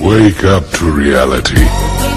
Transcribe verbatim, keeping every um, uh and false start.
Wake up to reality.